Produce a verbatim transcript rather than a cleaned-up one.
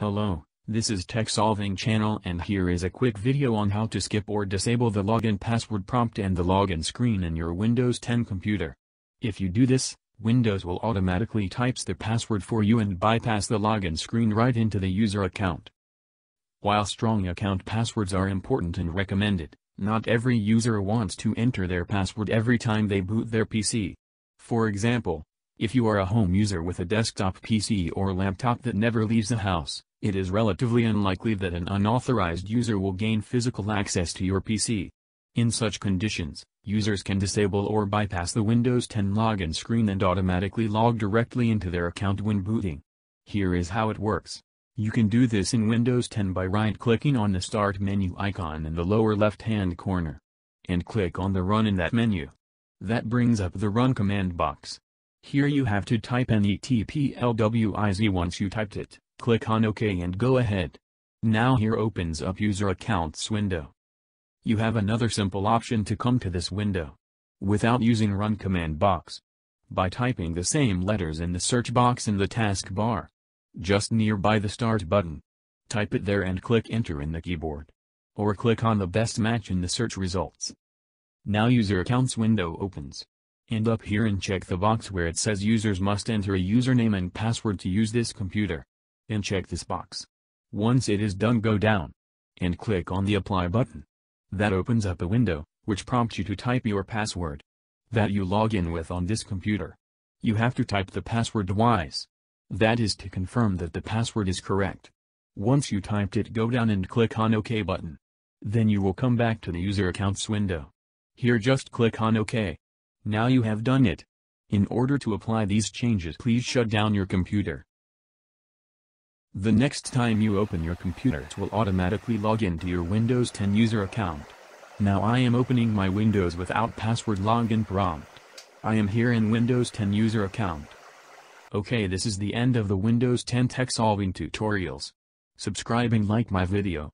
Hello, this is TechSolving Channel, and here is a quick video on how to skip or disable the login password prompt and the login screen in your Windows ten computer. If you do this, Windows will automatically types the password for you and bypass the login screen right into the user account. While strong account passwords are important and recommended, not every user wants to enter their password every time they boot their P C. For example, if you are a home user with a desktop P C or laptop that never leaves the house, it is relatively unlikely that an unauthorized user will gain physical access to your P C. In such conditions, users can disable or bypass the Windows ten login screen and automatically log directly into their account when booting. Here is how it works. You can do this in Windows ten by right-clicking on the Start menu icon in the lower left-hand corner, and click on the Run in that menu. That brings up the Run command box. Here you have to type N E T P L W I Z. Once you typed it, click on OK and go ahead. Now here opens up User Accounts window. You have another simple option to come to this window without using Run command box. By typing the same letters in the search box in the taskbar, just nearby the Start button. Type it there and click Enter in the keyboard. Or click on the best match in the search results. Now User Accounts window opens. And up here and check the box where it says users must enter a username and password to use this computer. And check this box. Once it is done, go down. And click on the Apply button. That opens up a window, which prompts you to type your password that you log in with on this computer. You have to type the password twice. That is to confirm that the password is correct. Once you typed it, go down and click on OK button. Then you will come back to the User Accounts window. Here just click on OK. Now you have done it. In order to apply these changes, please shut down your computer. The next time you open your computer, it will automatically log into your Windows ten user account. Now I am opening my Windows without password login prompt. I am here in Windows ten user account. Okay, this is the end of the Windows ten tech solving tutorials. Subscribe and like my video.